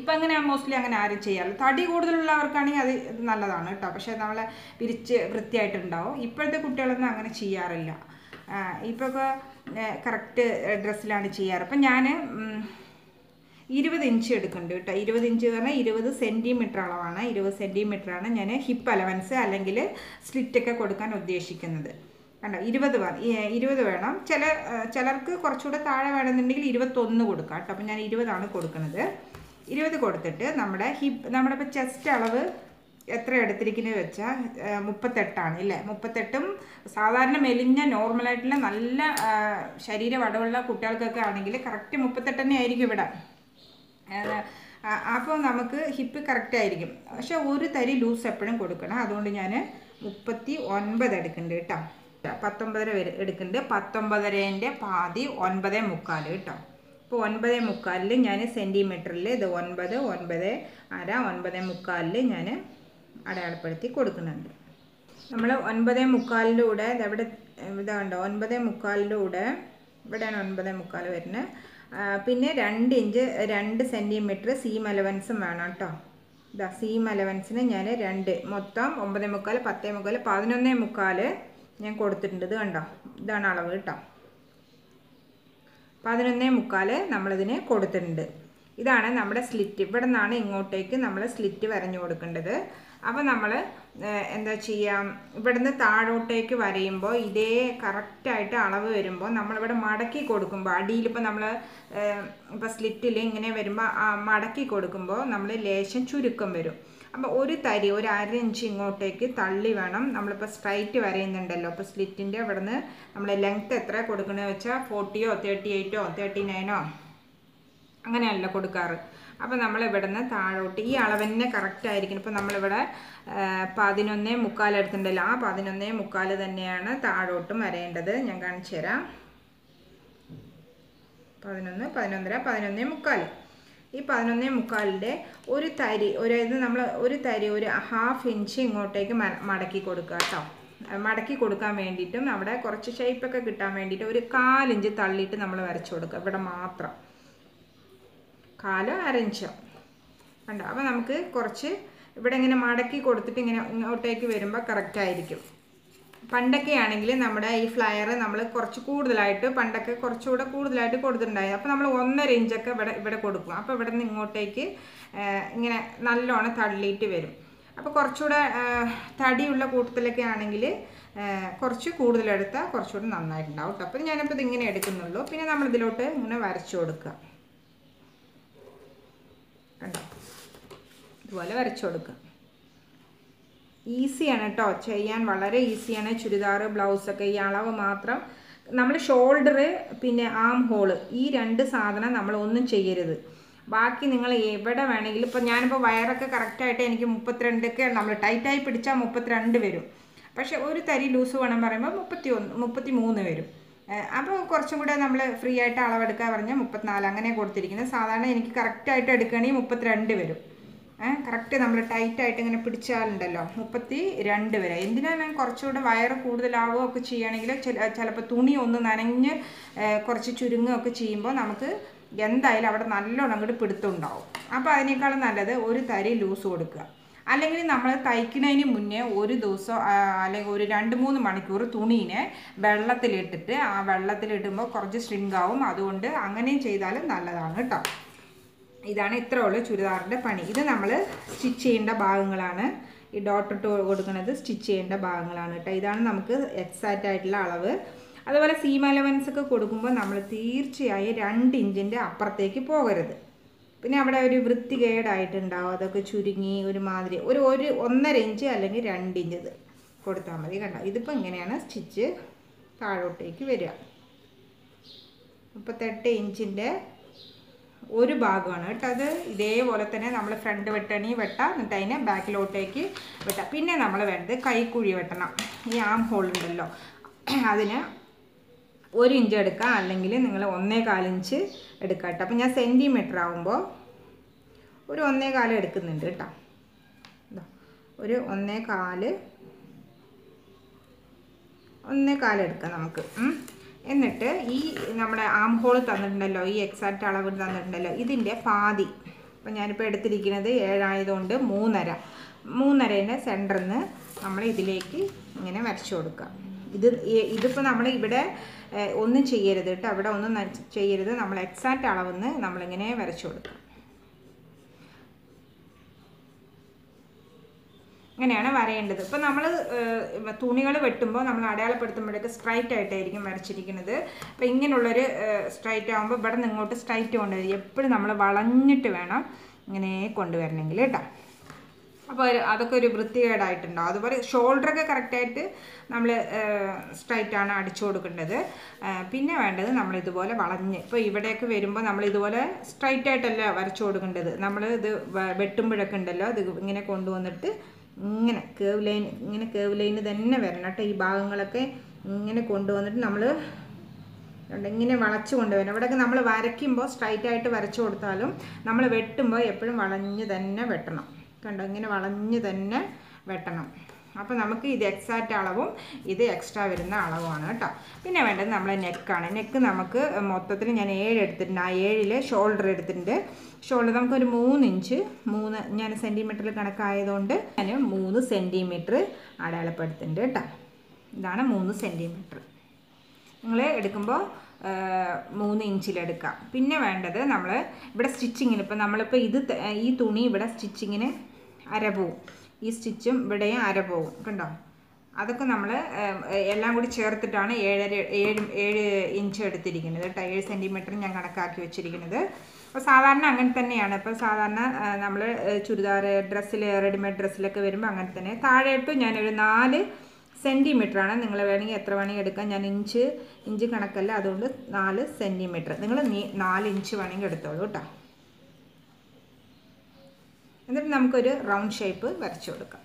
ഇപ്പം അങ്ങനെ മോസ്റ്റ്ലി അങ്ങനെ ആരും ചെയ്യാറില്ല തടി കൂടുതലുള്ളവർക്കാണെങ്കിൽ അത് നല്ലതാണ് കേട്ടോ പക്ഷേ നമ്മൾ വിരിച്ച് വൃത്തിയായിട്ടുണ്ടാവും ഇപ്പോഴത്തെ കുട്ടികളൊന്നും അങ്ങനെ ചെയ്യാറില്ല ഇപ്പൊക്കെ കറക്റ്റ് ഡ്രസ്സിലാണ് ചെയ്യാറ് അപ്പം ഞാൻ 20 ഇഞ്ച് എടുക്കുന്നുണ്ട് കേട്ടോ 20 ഇഞ്ച് പറഞ്ഞാൽ 20 സെൻറ്റിമീറ്റർ അളവാണ് 20 സെൻറ്റിമീറ്ററാണ് ഞാൻ ഹിപ്പ് അലവൻസ് അല്ലെങ്കിൽ സ്ലിറ്റൊക്കെ കൊടുക്കാൻ ഉദ്ദേശിക്കുന്നത് കണ്ടോ 20 വേണം ചിലർക്ക് കുറച്ചുകൂടെ താഴെ വേണമെന്നുണ്ടെങ്കിൽ 21 കൊടുക്കാം കേട്ടോ അപ്പം ഞാൻ 20 ആണ് കൊടുക്കുന്നത് 20 കൊടുത്തിട്ട് നമ്മുടെ നമ്മുടെ ഇപ്പോൾ ചെസ്റ്റ് അളവ് എത്ര എടുത്തിരിക്കുന്നത് വെച്ചാൽ 38 ആണ് ഇല്ലേ 38ഉം സാധാരണ മെലിഞ്ഞ നോർമലായിട്ടുള്ള നല്ല ശരീര വടവുള്ള കുട്ടികൾക്കൊക്കെ ആണെങ്കിൽ കറക്റ്റ് 38 തന്നെ ആയിരിക്കും ഇവിടെ അപ്പോൾ നമുക്ക് ഹിപ്പ് കറക്റ്റ് ആയിരിക്കും പക്ഷെ ഒരു തരി ലൂസ് എപ്പോഴും കൊടുക്കണം അതുകൊണ്ട് ഞാൻ 39 എടുക്കുന്നുണ്ട് കേട്ടോ 19 എടുക്കുന്നുണ്ട് 19ൻ്റെ പാതി 9.25 കേട്ടോ അപ്പോൾ 9.25 ഞാൻ സെൻറ്റിമീറ്ററിൽ ഇത് 9, 9.5 9.25 ഞാൻ അടയാളപ്പെടുത്തി കൊടുക്കുന്നുണ്ട് നമ്മൾ 9.25 ഇതവിടെ ഇതാണ്ടോ 9.25 ഇവിടെയാണ് 9.25 വരുന്നത് പിന്നെ 2 ഇഞ്ച് 2 സെൻറ്റിമീറ്റർ സീം അലവൻസും വേണം കേട്ടോ ഇതാ സീം അലവൻസിന് ഞാൻ 2 മൊത്തം 9.25 10.25 11.25 ഞാൻ കൊടുത്തിട്ടുണ്ട് ഇത് കണ്ടോ ഇതാണ് അളവ് കേട്ടോ 11.25 നമ്മളിതിന് കൊടുത്തിട്ടുണ്ട് ഇതാണ് നമ്മുടെ സ്ലിറ്റ് ഇവിടെ നിന്നാണ് ഇങ്ങോട്ടേക്ക് നമ്മൾ സ്ലിറ്റ് വരഞ്ഞു കൊടുക്കേണ്ടത് അപ്പോൾ നമ്മൾ എന്താ ചെയ്യാം ഇവിടുന്ന് താഴോട്ടേക്ക് വരയുമ്പോൾ ഇതേ കറക്റ്റായിട്ട് അളവ് വരുമ്പോൾ നമ്മളിവിടെ മടക്കി കൊടുക്കുമ്പോൾ അടിയിലിപ്പോൾ നമ്മൾ ഇപ്പോൾ സ്ലിറ്റിൽ ഇങ്ങനെ വരുമ്പോൾ മടക്കി കൊടുക്കുമ്പോൾ നമ്മൾ ലേശം ചുരുക്കം വരും അപ്പോൾ ഒരു തരി ഒരു 1/2 ഇഞ്ച് ഇങ്ങോട്ടേക്ക് തള്ളി വേണം നമ്മളിപ്പോൾ സ്ട്രൈറ്റ് വരയുന്നുണ്ടല്ലോ അപ്പോൾ സ്ലിറ്റിൻ്റെ ഇവിടുന്ന് നമ്മൾ ലെങ്ത്ത് എത്ര കൊടുക്കണമെന്ന് വെച്ചാൽ 40യോ 38യോ 39ോ അങ്ങനെയല്ല കൊടുക്കാറ് അപ്പോൾ നമ്മൾ ഇവിടെ നിന്ന് താഴോട്ട് ഈ അളവന്നെ കറക്റ്റ് ആയിരിക്കണം ഇപ്പോൾ നമ്മളിവിടെ 11.25 എടുത്തിട്ടുണ്ടല്ലോ ആ 11.25 തന്നെയാണ് താഴോട്ടും വരേണ്ടത് ഞാൻ കാണിച്ചു തരാം 11, 11.5 11.25 ഈ 11.25ൻ്റെ ഒരു തരി അതായത് നമ്മൾ ഒരു തരി ഒരു 1/2 ഇഞ്ച് ഇങ്ങോട്ടേക്ക് മടക്കി കൊടുക്കുക കേട്ടോ മടക്കി കൊടുക്കാൻ വേണ്ടിയിട്ടും അവിടെ കുറച്ച് ഷേപ്പൊക്കെ കിട്ടാൻ വേണ്ടിയിട്ട് ഒരു 1/4 ഇഞ്ച് തള്ളിയിട്ട് നമ്മൾ വരച്ചു കൊടുക്കുക ഇവിടെ മാത്രം 1/4, 1/2 ഇഞ്ചോ കണ്ടോ അപ്പോൾ നമുക്ക് കുറച്ച് ഇവിടെ ഇങ്ങനെ മടക്കി കൊടുത്തിട്ട് ഇങ്ങനെ ഇങ്ങോട്ടേക്ക് വരുമ്പോൾ കറക്റ്റായിരിക്കും പണ്ടൊക്കെ ആണെങ്കിൽ നമ്മുടെ ഈ ഫ്ലയർ നമ്മൾ കുറച്ച് കൂടുതലായിട്ട് പണ്ടൊക്കെ കുറച്ചുകൂടെ കൂടുതലായിട്ട് കൊടുത്തിട്ടുണ്ടായിരുന്നു അപ്പോൾ നമ്മൾ 1.5 ഇഞ്ചൊക്കെ ഇവിടെ കൊടുക്കും അപ്പോൾ ഇവിടെ നിന്ന് ഇങ്ങോട്ടേക്ക് ഇങ്ങനെ നല്ലോണം തള്ളിയിട്ട് വരും അപ്പോൾ കുറച്ചുകൂടെ തടിയുള്ള കൂട്ടത്തിലൊക്കെ ആണെങ്കിൽ കുറച്ച് കൂടുതലെടുത്താൽ കുറച്ചുകൂടെ നന്നായിട്ടുണ്ടാവും കേട്ടോ അപ്പോൾ ഞാനിപ്പോൾ ഇതിങ്ങനെ എടുക്കുന്നുള്ളൂ പിന്നെ നമ്മളിതിലോട്ട് ഇങ്ങനെ വരച്ചു കൊടുക്കുക കണ്ടോ ഇതുപോലെ വരച്ചു കൊടുക്കുക ഈസിയാണ് കേട്ടോ ചെയ്യാൻ വളരെ ഈസിയാണ് ചുരിദാർ ബ്ലൗസൊക്കെ ഈ അളവ് മാത്രം നമ്മൾ ഷോൾഡർ പിന്നെ ആം ഹോള് ഈ 2 സാധനം നമ്മൾ ഒന്നും ചെയ്യരുത് ബാക്കി നിങ്ങൾ എവിടെ വേണമെങ്കിലും ഇപ്പോൾ ഞാനിപ്പോൾ വയറൊക്കെ കറക്റ്റായിട്ട് എനിക്ക് 32 നമ്മൾ ടൈറ്റായി പിടിച്ചാൽ 32 വരും പക്ഷേ ഒരു തരി ലൂസ് വേണം പറയുമ്പോൾ 31, 33 വരും അപ്പോൾ കുറച്ചും കൂടെ നമ്മൾ ഫ്രീ ആയിട്ട് അളവെടുക്കാൻ പറഞ്ഞാൽ 34 അങ്ങനെ കൊടുത്തിരിക്കുന്നത് സാധാരണ എനിക്ക് കറക്റ്റായിട്ട് എടുക്കുകയാണെങ്കിൽ 32 വരും കറക്റ്റ് നമ്മൾ ടൈറ്റായിട്ട് ഇങ്ങനെ പിടിച്ചാലുണ്ടല്ലോ 32 വരെ എന്തിനാണ് ഞാൻ കുറച്ചുകൂടെ വയറ് കൂടുതലാവുകയൊക്കെ ചെയ്യുകയാണെങ്കിൽ ചിലപ്പോൾ തുണി ഒന്ന് നനഞ്ഞ് കുറച്ച് ചുരുങ്ങുകയൊക്കെ ചെയ്യുമ്പോൾ നമുക്ക് എന്തായാലും അവിടെ നല്ലോണം അങ്ങോട്ട് പിടുത്തുണ്ടാവും അപ്പോൾ അതിനേക്കാളും നല്ലത് ഒരു തരി ലൂസ് കൊടുക്കുക അല്ലെങ്കിൽ നമ്മൾ തയ്ക്കുന്നതിന് മുന്നേ ഒരു ദിവസം അല്ലെങ്കിൽ ഒരു 2-3 മണിക്കൂർ തുണീനെ വെള്ളത്തിലിട്ടിട്ട് ആ വെള്ളത്തിലിടുമ്പോൾ കുറച്ച് സ്ട്രിങ്കാവും അതുകൊണ്ട് അങ്ങനെയും ചെയ്താലും നല്ലതാണ് കേട്ടോ ഇതാണ് ഇത്രയേ ഉള്ളൂ ചുരിദാറിൻ്റെ പണി ഇത് നമ്മൾ സ്റ്റിച്ച് ചെയ്യേണ്ട ഭാഗങ്ങളാണ് ഈ ഡോട്ടിട്ട് കൊടുക്കുന്നത് സ്റ്റിച്ച് ചെയ്യേണ്ട ഭാഗങ്ങളാണ് കേട്ടോ ഇതാണ് നമുക്ക് എക്സാക്റ്റ് ആയിട്ടുള്ള അളവ് അതുപോലെ സീം അലവൻസ് ഒക്കെ കൊടുക്കുമ്പോൾ നമ്മൾ തീർച്ചയായും 2 ഇഞ്ചിൻ്റെ അപ്പുറത്തേക്ക് പോകരുത് പിന്നെ അവിടെ ഒരു വൃത്തികേടായിട്ടുണ്ടാവും അതൊക്കെ ചുരുങ്ങി ഒരുമാതിരി ഒരു 1.5 ഇഞ്ച് അല്ലെങ്കിൽ 2 ഇഞ്ച് കൊടുത്താൽ മതി കണ്ടോ ഇതിപ്പോൾ ഇങ്ങനെയാണ് സ്റ്റിച്ച് താഴോട്ടേക്ക് വരിക. 38 ഇഞ്ചിൻ്റെ ഒരു ഭാഗമാണ് കേട്ടോ. അത് ഇതേപോലെ തന്നെ നമ്മൾ ഫ്രണ്ട് വെട്ടണി വെട്ടാം, എന്നിട്ട് അതിനെ ബാക്കിലോട്ടേക്ക് വെട്ടാം. പിന്നെ നമ്മൾ വേണ്ടത് കൈക്കുഴി വെട്ടണം. ഈ ആം ഹോൾ ഉണ്ടല്ലോ, അതിന് 1 ഇഞ്ച് എടുക്കാം, അല്ലെങ്കിൽ നിങ്ങൾ 1.25 ഇഞ്ച് എടുക്കാം കേട്ടോ. അപ്പോൾ ഞാൻ സെൻറ്റിമീറ്റർ ആകുമ്പോൾ ഒരു 1.25 എടുക്കുന്നുണ്ട് കേട്ടോ. ഒരു 1.25 എടുക്കാം നമുക്ക്. എന്നിട്ട് ഈ നമ്മുടെ ആം ഹോൾ തന്നിട്ടുണ്ടല്ലോ, ഈ എക്സാക്റ്റ് അളവ് തന്നിട്ടുണ്ടല്ലോ, ഇതിൻ്റെ പാതി. അപ്പോൾ ഞാനിപ്പോൾ എടുത്തിരിക്കുന്നത് 7 ആയതുകൊണ്ട് 3.5 സെൻറ്ററിൽ നിന്ന് നമ്മൾ ഇതിലേക്ക് ഇങ്ങനെ വരച്ചു കൊടുക്കുക. ഇതിപ്പോൾ നമ്മൾ ഇവിടെ ഒന്നും ചെയ്യരുത് കേട്ടോ, ഇവിടെ ഒന്നും ചെയ്യരുത്. നമ്മൾ എക്സാക്റ്റ് അളവിൽ നിന്ന് നമ്മളിങ്ങനെ വരച്ചു കൊടുക്കുക. അങ്ങനെയാണ് വരേണ്ടത്. ഇപ്പോൾ നമ്മൾ തുണികൾ വെട്ടുമ്പോൾ നമ്മൾ അടയാളപ്പെടുത്തുമ്പോഴേക്ക് സ്ട്രൈറ്റ് ആയിട്ടായിരിക്കും വരച്ചിരിക്കുന്നത്. അപ്പോൾ ഇങ്ങനെയുള്ളൊരു സ്ട്രൈറ്റ് ആകുമ്പോൾ ഇവിടെ നിന്ന് ഇങ്ങോട്ട് സ്ട്രൈറ്റ് കൊണ്ടുവരും. എപ്പോഴും നമ്മൾ വളഞ്ഞിട്ട് വേണം ഇങ്ങനെ കൊണ്ടുവരണമെങ്കിൽ കേട്ടോ. അപ്പോൾ അതൊക്കെ ഒരു വൃത്തികേടായിട്ടുണ്ടാവും. അതുപോലെ ഷോൾഡറൊക്കെ കറക്റ്റായിട്ട് നമ്മൾ സ്ട്രൈറ്റാണ് അടിച്ചു കൊടുക്കേണ്ടത്. പിന്നെ വേണ്ടത് നമ്മളിതുപോലെ വളഞ്ഞ്, ഇപ്പോൾ ഇവിടെയൊക്കെ വരുമ്പോൾ നമ്മളിതുപോലെ സ്ട്രൈറ്റായിട്ടല്ല വരച്ചു കൊടുക്കേണ്ടത്. നമ്മൾ ഇത് വെട്ടുമ്പോഴൊക്കെ ഉണ്ടല്ലോ, ഇത് ഇങ്ങനെ കൊണ്ടുവന്നിട്ട് ഇങ്ങനെ കേവ് ലൈന് തന്നെ വരണം കേട്ടോ. ഈ ഭാഗങ്ങളൊക്കെ ഇങ്ങനെ കൊണ്ടുവന്നിട്ട് നമ്മൾ ഇങ്ങനെ വളച്ചു കൊണ്ടുവരണം. ഇവിടെയൊക്കെ നമ്മൾ വരയ്ക്കുമ്പോൾ സ്ട്രൈറ്റായിട്ട് വരച്ചു കൊടുത്താലും നമ്മൾ വെട്ടുമ്പോൾ എപ്പോഴും വളഞ്ഞ് തന്നെ വെട്ടണം കണ്ടോ, ഇങ്ങനെ വളഞ്ഞ് തന്നെ വെട്ടണം. അപ്പോൾ നമുക്ക് ഇത് എക്സാക്റ്റ് അളവും ഇത് എക്സ്ട്രാ വരുന്ന അളവുമാണ് കേട്ടോ. പിന്നെ വേണ്ടത് നമ്മളെ നെക്കാണ്. നെക്ക് നമുക്ക് മൊത്തത്തിൽ ഞാൻ 7 എടുത്തിട്ടുണ്ട്. ആ 7ൽ ഷോൾഡർ എടുത്തിട്ടുണ്ട്. ഷോൾഡർ നമുക്കൊരു 3 ഇഞ്ച്, ഞാൻ സെൻറ്റിമീറ്ററിൽ കണക്കായതുകൊണ്ട് ഞാൻ 3 സെൻറ്റിമീറ്റർ അടയാളപ്പെടുത്തുന്നുണ്ട് കേട്ടോ. ഇതാണ് 3 സെൻറ്റിമീറ്റർ. നിങ്ങൾ എടുക്കുമ്പോൾ 3 ഇഞ്ചിലെടുക്കാം. പിന്നെ വേണ്ടത് നമ്മൾ ഇവിടെ സ്റ്റിച്ചിങ്ങിന്, ഇപ്പം നമ്മളിപ്പോൾ ഈ തുണി ഇവിടെ സ്റ്റിച്ചിങ്ങിന് അര പോവും, ഈ സ്റ്റിച്ചും ഇവിടെയും അര പോവും കണ്ടോ. അതൊക്കെ നമ്മൾ എല്ലാം കൂടി ചേർത്തിട്ടാണ് 7.5 ഇഞ്ച് എടുത്തിരിക്കുന്നത് കേട്ടോ. 7 സെൻറ്റിമീറ്റർ ഞാൻ കണക്കാക്കി വെച്ചിരിക്കുന്നത്. അപ്പോൾ സാധാരണ അങ്ങനെ തന്നെയാണ്. ഇപ്പോൾ സാധാരണ നമ്മൾ ചുരിദാർ ഡ്രസ്സിൽ, റെഡിമെയ്ഡ് ഡ്രസ്സിലൊക്കെ വരുമ്പോൾ അങ്ങനെ തന്നെ താഴെയിട്ട് ഞാനൊരു 4 സെൻറ്റിമീറ്ററാണ്. നിങ്ങൾ വേണമെങ്കിൽ എത്ര വേണമെങ്കിൽ എടുക്കാം. ഞാൻ ഇഞ്ച് കണക്കല്ല, അതുകൊണ്ട് 4 സെൻറ്റിമീറ്റർ. നിങ്ങൾ 4 ഇഞ്ച് വേണമെങ്കിൽ എടുത്തോളൂ കേട്ടോ. എന്നിട്ട് നമുക്കൊരു റൗണ്ട് ഷേപ്പ് വരച്ചു കൊടുക്കാം.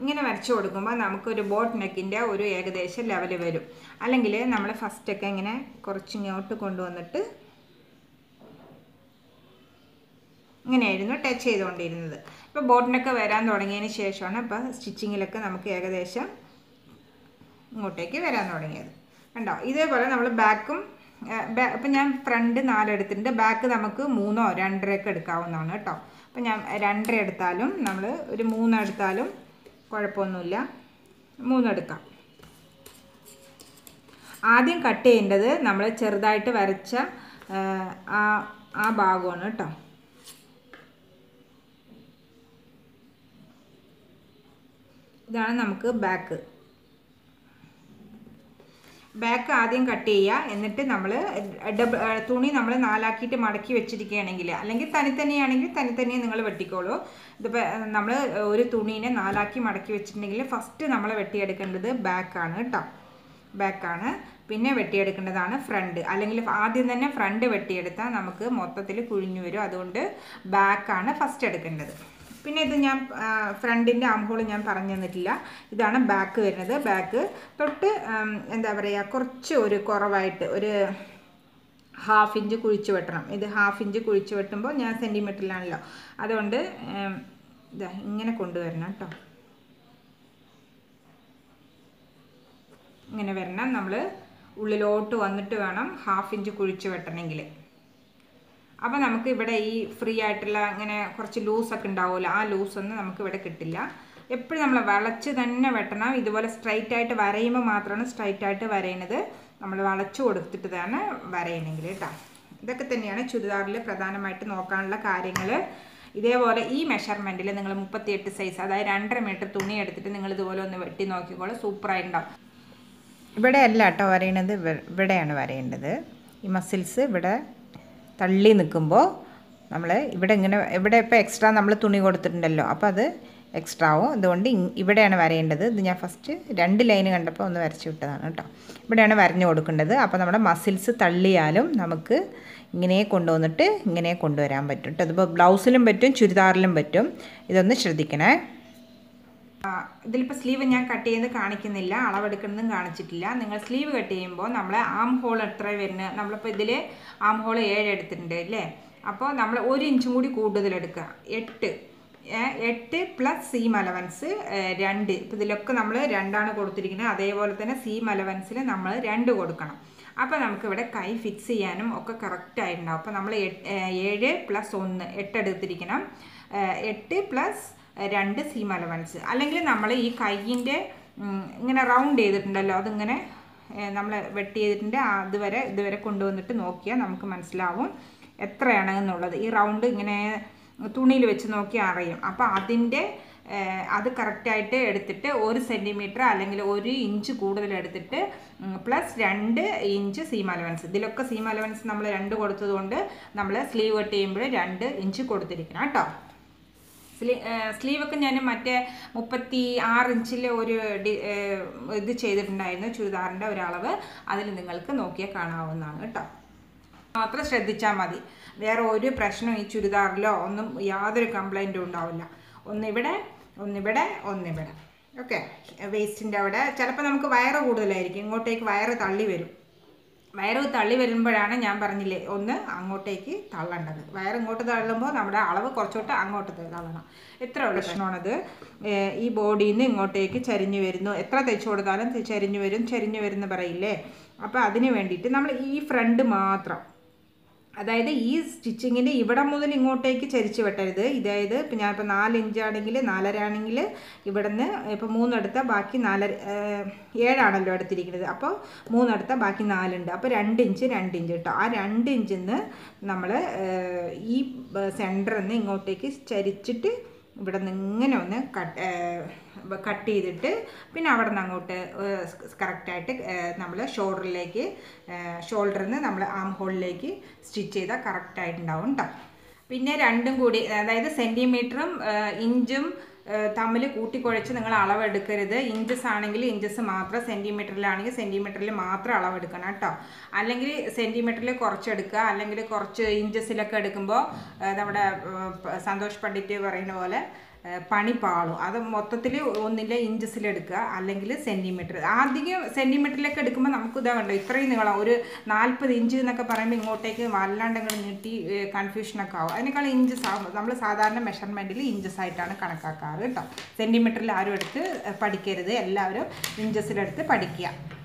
ഇങ്ങനെ വരച്ചു കൊടുക്കുമ്പോൾ നമുക്കൊരു ബോട്ട് നെക്കിൻ്റെ ഒരു ഏകദേശം ലെവൽ വരും. അല്ലെങ്കിൽ നമ്മൾ ഫസ്റ്റൊക്കെ ഇങ്ങനെ കുറച്ചിങ്ങോട്ട് കൊണ്ടുവന്നിട്ട് ഇങ്ങനെയായിരുന്നു ടച്ച് ചെയ്തുകൊണ്ടിരുന്നത്. ഇപ്പോൾ ബോട്ടിനൊക്കെ വരാൻ തുടങ്ങിയതിന് ശേഷമാണ് ഇപ്പോൾ സ്റ്റിച്ചിങ്ങിലൊക്കെ നമുക്ക് ഏകദേശം ഇങ്ങോട്ടേക്ക് വരാൻ തുടങ്ങിയത് കണ്ടോ. ഇതേപോലെ നമ്മൾ ബാക്കും, ഇപ്പം ഞാൻ ഫ്രണ്ട് 4 എടുത്തിട്ടുണ്ട്. ബാക്ക് നമുക്ക് 3 or 2.5 എടുക്കാവുന്നതാണ് കേട്ടോ. അപ്പം ഞാൻ 2.5 എടുത്താലും നമ്മൾ ഒരു 3 എടുത്താലും കുഴപ്പമൊന്നുമില്ല, 3 എടുക്കാം. ആദ്യം കട്ട് ചെയ്യേണ്ടത് നമ്മൾ ചെറുതായിട്ട് വരച്ച ആ ഭാഗമാണ് കേട്ടോ. ഇതാണ് നമുക്ക് ബാക്ക് ആദ്യം കട്ട് ചെയ്യുക. എന്നിട്ട് നമ്മൾ തുണി നമ്മൾ 4 ആക്കിയിട്ട് മടക്കി വെച്ചിരിക്കുകയാണെങ്കിൽ, അല്ലെങ്കിൽ തനിത്തനിയാണെങ്കിൽ തനിത്തനിയെ നിങ്ങൾ വെട്ടിക്കോളൂ. ഇതിപ്പോൾ നമ്മൾ ഒരു തുണീനെ 4 ആക്കി മടക്കി വെച്ചിട്ടുണ്ടെങ്കിൽ ഫസ്റ്റ് നമ്മൾ വെട്ടിയെടുക്കേണ്ടത് ബാക്കാണ് കേട്ടോ, ബാക്കാണ്. പിന്നെ വെട്ടിയെടുക്കേണ്ടതാണ് ഫ്രണ്ട്. അല്ലെങ്കിൽ ആദ്യം തന്നെ ഫ്രണ്ട് വെട്ടിയെടുത്താൽ നമുക്ക് മൊത്തത്തിൽ കുഴിഞ്ഞു വരും. അതുകൊണ്ട് ബാക്കാണ് ഫസ്റ്റ് എടുക്കേണ്ടത്. പിന്നെ ഇത് ഞാൻ ഫ്രണ്ടിൻ്റെ ആംഹോൾ ഞാൻ പറഞ്ഞു തന്നിട്ടില്ല. ഇതാണ് ബാക്ക് വരുന്നത്. ബാക്ക് തൊട്ട് എന്താ പറയുക, കുറച്ച് ഒരു കുറവായിട്ട് ഒരു 1/2 ഇഞ്ച് കുഴിച്ച് വെട്ടണം. ഇത് 1/2 ഇഞ്ച് കുഴിച്ച് വെട്ടുമ്പോൾ ഞാൻ സെൻറ്റിമീറ്ററിലാണല്ലോ, അതുകൊണ്ട് ഇതാ ഇങ്ങനെ കൊണ്ടുവരണം കേട്ടോ. ഇങ്ങനെ വരണം. നമ്മൾ ഉള്ളിലോട്ട് വന്നിട്ട് വേണം 1/2 ഇഞ്ച് കുഴിച്ച് വെട്ടണമെങ്കിൽ. അപ്പോൾ നമുക്ക് ഇവിടെ ഈ ഫ്രീ ആയിട്ടുള്ള അങ്ങനെ കുറച്ച് ലൂസൊക്കെ ഉണ്ടാവുമല്ലോ, ആ ലൂസൊന്നും നമുക്ക് ഇവിടെ കിട്ടില്ല. എപ്പോഴും നമ്മൾ വളച്ച് തന്നെ വെട്ടണം. ഇതുപോലെ സ്ട്രൈറ്റായിട്ട് വരയുമ്പോൾ മാത്രമാണ് സ്ട്രൈറ്റായിട്ട് വരയണത്. നമ്മൾ വളച്ച് കൊടുത്തിട്ട് തന്നെ വരയണമെങ്കിൽ കേട്ടോ. ഇതൊക്കെ തന്നെയാണ് ചുരിദാറിൽ പ്രധാനമായിട്ട് നോക്കാനുള്ള കാര്യങ്ങൾ. ഇതേപോലെ ഈ മെഷർമെൻറ്റിൽ നിങ്ങൾ 38 സൈസ്, അതായത് 2.5 മീറ്റർ തുണി എടുത്തിട്ട് നിങ്ങൾ ഇതുപോലെ ഒന്ന് വെട്ടി നോക്കിക്കോളൂ. സൂപ്പറായിട്ടുണ്ടാവും. ഇവിടെ അല്ല കേട്ടോ വരയണത്, ഇവിടെയാണ് വരയേണ്ടത്. ഈ മസിൽസ് ഇവിടെ തള്ളി നിൽക്കുമ്പോൾ നമ്മൾ ഇവിടെ ഇങ്ങനെ ഇവിടെ ഇപ്പോൾ എക്സ്ട്രാ നമ്മൾ തുണി കൊടുത്തിട്ടുണ്ടല്ലോ, അപ്പോൾ അത് എക്സ്ട്രാ ആവും. അതുകൊണ്ട് ഇവിടെയാണ് വരേണ്ടത്. ഇത് ഞാൻ ഫസ്റ്റ് രണ്ട് ലൈന് കണ്ടപ്പോൾ ഒന്ന് വരച്ച് വിട്ടതാണ് കേട്ടോ. ഇവിടെയാണ് വരഞ്ഞു കൊടുക്കേണ്ടത്. അപ്പോൾ നമ്മുടെ മസിൽസ് തള്ളിയാലും നമുക്ക് ഇങ്ങനെ കൊണ്ടുവന്നിട്ട് ഇങ്ങനെ കൊണ്ടുവരാൻ പറ്റും കേട്ടോ. അതിപ്പോൾ ബ്ലൗസിലും പറ്റും ചുരിദാറിലും പറ്റും. ഇതൊന്ന് ശ്രദ്ധിക്കണേ. ഇതിലിപ്പോൾ സ്ലീവ് ഞാൻ കട്ട് ചെയ്ത് കാണിക്കുന്നില്ല, അളവെടുക്കുന്നതും കാണിച്ചിട്ടില്ല. നിങ്ങൾ സ്ലീവ് കട്ട് ചെയ്യുമ്പോൾ നമ്മൾ ആം ഹോൾ എത്ര വരുന്നത്, നമ്മളിപ്പോൾ ഇതിൽ ആം ഹോൾ 7 എടുത്തിട്ടുണ്ട് അല്ലേ. അപ്പോൾ നമ്മൾ 1 ഇഞ്ചും കൂടി കൂടുതലെടുക്കുക, 8 പ്ലസ് സീം അലവൻസ് 2. ഇപ്പോൾ ഇതിലൊക്കെ നമ്മൾ 2 ആണ് കൊടുത്തിരിക്കുന്നത്. അതേപോലെ തന്നെ സീം അലവൻസിൽ നമ്മൾ 2 കൊടുക്കണം. അപ്പോൾ നമുക്കിവിടെ കൈ ഫിക്സ് ചെയ്യാനും ഒക്കെ കറക്റ്റായിട്ടുണ്ടാവും. അപ്പോൾ നമ്മൾ 7 പ്ലസ് 1 8 എടുത്തിരിക്കണം. 8 പ്ലസ് 2 സീം അലവൻസ്. അല്ലെങ്കിൽ നമ്മൾ ഈ കൈയിൻ്റെ ഇങ്ങനെ റൗണ്ട് ചെയ്തിട്ടുണ്ടല്ലോ, അതിങ്ങനെ നമ്മൾ വെട്ട് ചെയ്തിട്ടുണ്ട്. ഇതുവരെ കൊണ്ടുവന്നിട്ട് നോക്കിയാൽ നമുക്ക് മനസ്സിലാവും എത്രയാണ് എന്നുള്ളത്. ഈ റൗണ്ട് ഇങ്ങനെ തുണിയിൽ വെച്ച് നോക്കിയാൽ അറിയും. അപ്പോൾ അത് കറക്റ്റായിട്ട് എടുത്തിട്ട് 1 സെൻറ്റിമീറ്റർ അല്ലെങ്കിൽ 1 ഇഞ്ച് കൂടുതൽ എടുത്തിട്ട് പ്ലസ് 2 ഇഞ്ച് സീം അലവൻസ്. ഇതിലൊക്കെ സീം അലവൻസ് നമ്മൾ 2 കൊടുത്തതുകൊണ്ട് നമ്മൾ സ്ലീവ് കട്ട് ചെയ്യുമ്പോൾ 2 ഇഞ്ച് കൊടുത്തിരിക്കണം കേട്ടോ. സ്ലീവൊക്കെ ഞാൻ മറ്റേ 36 ഇഞ്ചിൽ ഒരു ഇത് ചെയ്തിട്ടുണ്ടായിരുന്നു ചുരിദാറിൻ്റെ ഒരളവ്. അതിൽ നിങ്ങൾക്ക് നോക്കിയാൽ കാണാവുന്നതാണ് കേട്ടോ. മാത്രം ശ്രദ്ധിച്ചാൽ മതി. വേറെ ഒരു പ്രശ്നവും ഈ ചുരിദാറിലോ ഒന്നും യാതൊരു കംപ്ലൈൻറ്റും ഉണ്ടാവില്ല. ഒന്നിവിടെ ഒന്നിവിടെ ഒന്നിവിടെ. ഓക്കെ, വേസ്റ്റിൻ്റെ അവിടെ ചിലപ്പോൾ നമുക്ക് വയറ് കൂടുതലായിരിക്കും, ഇങ്ങോട്ടേക്ക് വയറ് തള്ളി വരും. വയറ് തള്ളി വരുമ്പോഴാണ് ഞാൻ പറഞ്ഞില്ലേ ഒന്ന് അങ്ങോട്ടേക്ക് തള്ളേണ്ടത്. വയറ് ഇങ്ങോട്ട് തള്ളുമ്പോൾ നമ്മുടെ അളവ് കുറച്ചോട്ട് അങ്ങോട്ട് തള്ളണം. എത്ര പ്രശ്നമാണത്, ഈ ബോഡിയിൽ നിന്ന് ഇങ്ങോട്ടേക്ക് ചരിഞ്ഞു വരുന്നു. എത്ര തയ്ച്ചു കൊടുത്താലും ചരിഞ്ഞു വരുന്ന പറയില്ലേ. അപ്പോൾ അതിന് വേണ്ടിയിട്ട് നമ്മൾ ഈ ഫ്രണ്ട് മാത്രം, അതായത് ഈ സ്റ്റിച്ചിങ്ങിൻ്റെ ഇവിടെ മുതൽ ഇങ്ങോട്ടേക്ക് ചരിച്ച് വെട്ടരുത്. ഇതായത് ഇപ്പം ഞാനിപ്പോൾ 4 ഇഞ്ചാണെങ്കിൽ 4.5 ആണെങ്കിൽ ഇവിടെ നിന്ന് ഇപ്പോൾ 3 എടുത്താൽ ബാക്കി 7 ആണല്ലോ എടുത്തിരിക്കുന്നത്. അപ്പോൾ 3 എടുത്താൽ ബാക്കി 4 ഉണ്ട്. അപ്പോൾ 2 ഇഞ്ച് 2 ഇഞ്ച് കേട്ടോ. ആ 2 ഇഞ്ചിൽ നിന്ന് നമ്മൾ ഈ സെൻറ്ററിൽ നിന്ന് ഇങ്ങോട്ടേക്ക് ചരിച്ചിട്ട് ഇവിടെ നിന്ന് ഇങ്ങനെ ഒന്ന് കട്ട് ചെയ്തിട്ട് പിന്നെ അവിടെ നിന്ന് അങ്ങോട്ട് കറക്റ്റായിട്ട് നമ്മൾ ഷോൾഡറിൽ നിന്ന് നമ്മൾ ആം ഹോളിലേക്ക് സ്റ്റിച്ച് ചെയ്താൽ കറക്റ്റായിട്ടുണ്ടാവും കേട്ടോ. പിന്നെ രണ്ടും കൂടി, അതായത് സെൻറ്റിമീറ്ററും ഇഞ്ചും തമ്മിൽ കൂട്ടിക്കുഴച്ച് നിങ്ങൾ അളവെടുക്കരുത്. ഇഞ്ചസ് ആണെങ്കിൽ ഇഞ്ചസ് മാത്രം, സെൻറ്റിമീറ്ററിലാണെങ്കിൽ സെൻറ്റിമീറ്ററിൽ മാത്രം അളവെടുക്കണം കേട്ടോ. അല്ലെങ്കിൽ സെൻറ്റിമീറ്ററിൽ കുറച്ചെടുക്കുക, അല്ലെങ്കിൽ കുറച്ച് ഇഞ്ചസിലൊക്കെ എടുക്കുമ്പോൾ നമ്മുടെ സന്തോഷ് പണ്ഡിറ്റ് പറയുന്ന പോലെ പണി പാളും. അത് മൊത്തത്തിൽ ഒന്നില്ല ഇഞ്ചസിലെടുക്കുക, അല്ലെങ്കിൽ സെൻറ്റിമീറ്റർ. ആദ്യം സെൻറ്റിമീറ്ററിലൊക്കെ എടുക്കുമ്പോൾ നമുക്കിതാ കണ്ടോ ഇത്രയും നീളം, ഒരു 40 ഇഞ്ച് എന്നൊക്കെ പറയുമ്പോൾ ഇങ്ങോട്ടേക്ക് വല്ലാണ്ടെങ്കിൽ നീട്ടി കൺഫ്യൂഷനൊക്കെ ആവും. അതിനേക്കാൾ ഇഞ്ചസ് ആകുമ്പോൾ നമ്മൾ സാധാരണ മെഷർമെൻറ്റിൽ ഇഞ്ചസ് ആയിട്ടാണ് കണക്കാക്കാറ് കേട്ടോ. സെൻറ്റിമീറ്ററിൽ ആരും എടുത്ത് പഠിക്കരുത്, എല്ലാവരും ഇഞ്ചസിലെടുത്ത് പഠിക്കുക.